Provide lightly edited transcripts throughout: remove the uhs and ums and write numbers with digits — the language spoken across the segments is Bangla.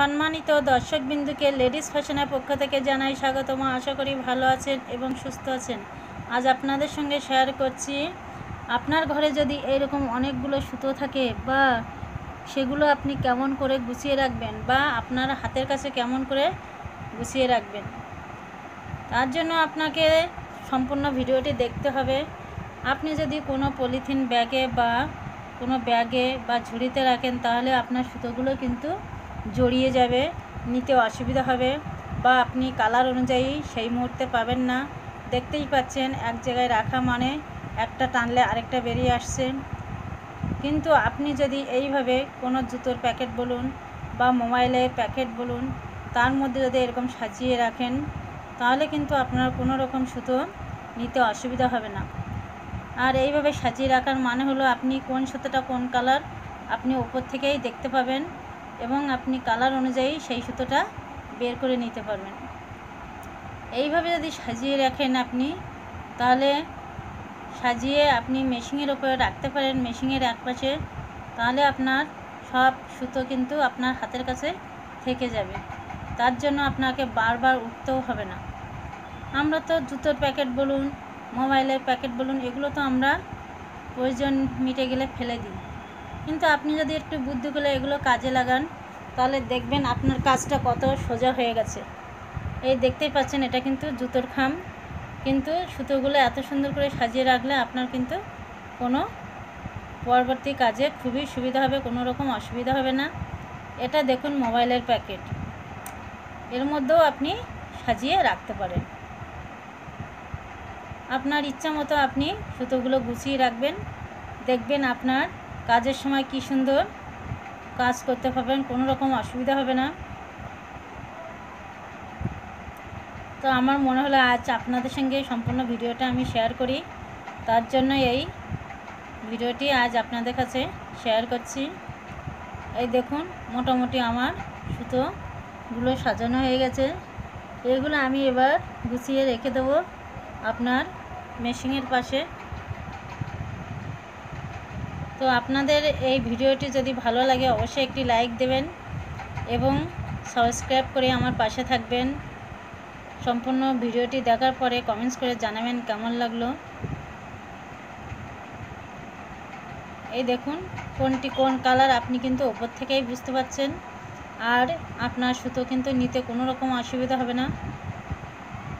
सम्मानित दर्शक बिंदु के लेडिज फैशनर पक्ष जानाई स्वागतम। आशा करी भालो आछेन एवं सुस्थ आछेन। आज आपनादेर संगे शेयर करछि आपनार घरे जदि एरकम अनेकगुलो सूतो थाके बा सेगुलो आपनि केमन करे गुछिये राखबेन बा आपनार हातेर काछे केमन करे गुछिये राखबेन तार जोन्नो आपनाके सम्पूर्ण भिडियोटी देखते हबे। आपनि जदि कोनो पलिथिन ब्यागे बा कोनो ब्यागे बा झुड़िते राखेन ताहले आपनार सूतोगुलो किन्तु जड़िए जाबे, निते असुविधा हबे बा आपनी कलर अनुयायी सेई मुहूर्ते पाबेन ना। देखतेई पाच्छेन एक जायगाय राखा माने एकटा टानले आरेकटा बेरिये आसछे, किन्तु आपनी जदि एइभाबे कोनो जुतोर पैकेट बोलुन बा मोबाइलेर पैकेट बोलुन तार मध्ये जदि एरकम साजिए राखेन ताहले किन्तु आपनार कोनो रकम सूतो निते असुविधा हबे ना। आर एइभाबे साजिए राखार माने हलो आपनी कोन सूतोटा कोन कलर आपनी ओपर थेकेई देखते पाबेन এবং আপনি কালার অনুযায়ী সেই সুতোটা বের করে নিতে পারবেন। এইভাবে যদি সাজিয়ে রাখেন আপনি তাহলে সাজিয়ে আপনি মেশিনের উপরে রাখতে পারেন, মেশিনের একপাশে, তাহলে আপনার সব সুতো কিন্তু আপনার হাতের কাছে থেকে যাবে, তার জন্য আপনাকে বারবার উঠতেও হবে না। আমরা তো জুতোর প্যাকেট বলুন মোবাইলের প্যাকেট বলুন এগুলো তো আমরা প্রয়োজন মিটে গেলে ফেলে দিই, কিন্তু আপনি যদি একটু বুদ্ধি করে এগুলো কাজে লাগান তাহলে দেখবেন আপনার কাজটা কত সোজা হয়ে গেছে। এই দেখতেই পাচ্ছেন এটা কিন্তু জুতোর খাম, কিন্তু সুতোগুলো এত সুন্দর করে সাজিয়ে রাখলে আপনার কিন্তু কোনো পরবর্তী কাজে খুবই সুবিধা হবে, কোনো রকম অসুবিধা হবে না। এটা দেখুন মোবাইলের প্যাকেট, এর মধ্যেও আপনি সাজিয়ে রাখতে পারেন। আপনার ইচ্ছা মতো আপনি সুতোগুলো গুছিয়ে রাখবেন, দেখবেন আপনার কাজের সময় কি সুন্দর কাজ করতে পারবেন, কোনো রকম অসুবিধা হবে না। তো আমার মনে হলো আজ আপনাদের সঙ্গে সম্পূর্ণ ভিডিওটা আমি শেয়ার করি, তার জন্য এই ভিডিওটি আজ আপনাদের কাছে শেয়ার করছি। এই দেখুন মোটামুটি আমার সুতোগুলো সাজানো হয়ে গেছে, এগুলো আমি এবার গুছিয়ে রেখে দেবো আপনার মেশিনের পাশে। তো আপনাদের এই ভিডিওটি যদি ভালো লাগে অবশ্যই একটি লাইক দেবেন এবং সাবস্ক্রাইব করে আমার পাশে থাকবেন। সম্পূর্ণ ভিডিওটি দেখার পরে কমেন্টস করে জানাবেন কেমন লাগলো। এই দেখুন কোনটি কোন কালার আপনি কিন্তু উপর থেকেই বুঝতে পারছেন, আর আপনার সুতো কিন্তু নিতে কোনো রকম অসুবিধা হবে না।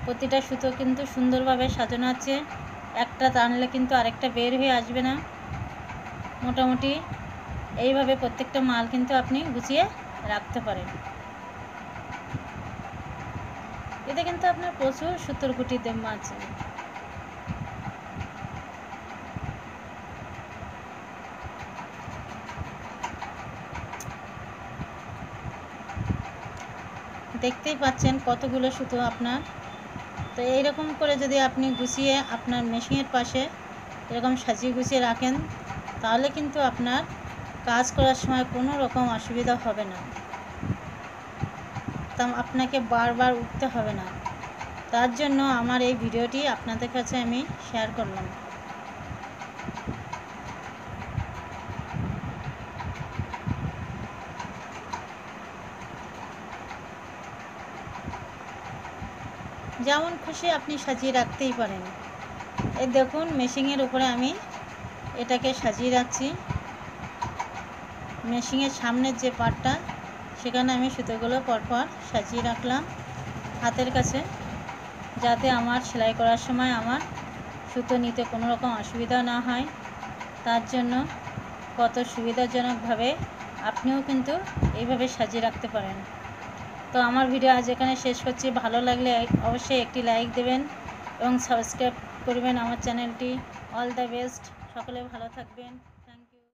প্রতিটা সুতো কিন্তু সুন্দরভাবে সাজানো আছে, একটা টানলে কিন্তু আরেকটা বের হয়ে আসবে না। মোটামুটি এইভাবে প্রত্যেকটা মাল কিন্তু আপনি গুছিয়ে রাখতে পারেন। এতে কিন্তু আপনার প্রচুর সুতোর গুটি জমা আছে। দেখতেই পাচ্ছেন কতগুলো সুতো আপনার। তো এইরকম করে যদি আপনি গুছিয়ে আপনার মেশিনের পাশে এরকম সাজিয়ে গুছিয়ে রাখেন তাহলে কিন্তু আপনার কাজ করার সময় কোনো রকম অসুবিধা হবে না, তা আপনাকে বারবার উঠতে হবে না। তার জন্য আমার এই ভিডিওটি আপনাদের কাছে আমি শেয়ার করলাম। যেমন খুশি আপনি সাজিয়ে রাখতেই পারেন। এই দেখুন মেশিনের উপরে আমি এটাকে সাজিয়ে রাখছি, মেশিনের সামনের যে পাটটা সেখানে আমি সুতোগুলো পরপর সাজিয়ে রাখলাম হাতের কাছে, যাতে আমার সেলাই করার সময় আমার সুতো নিতে কোনো রকম অসুবিধা না হয়। তার জন্য কত সুবিধাজনকভাবে আপনিও কিন্তু এইভাবে সাজিয়ে রাখতে পারেন। তো আমার ভিডিও আজ এখানে শেষ করছি। ভালো লাগলে অবশ্যই একটি লাইক দেবেন এবং সাবস্ক্রাইব করবেন আমার চ্যানেলটি। অল দ্য বেস্ট, সকলে ভালো থাকবেন।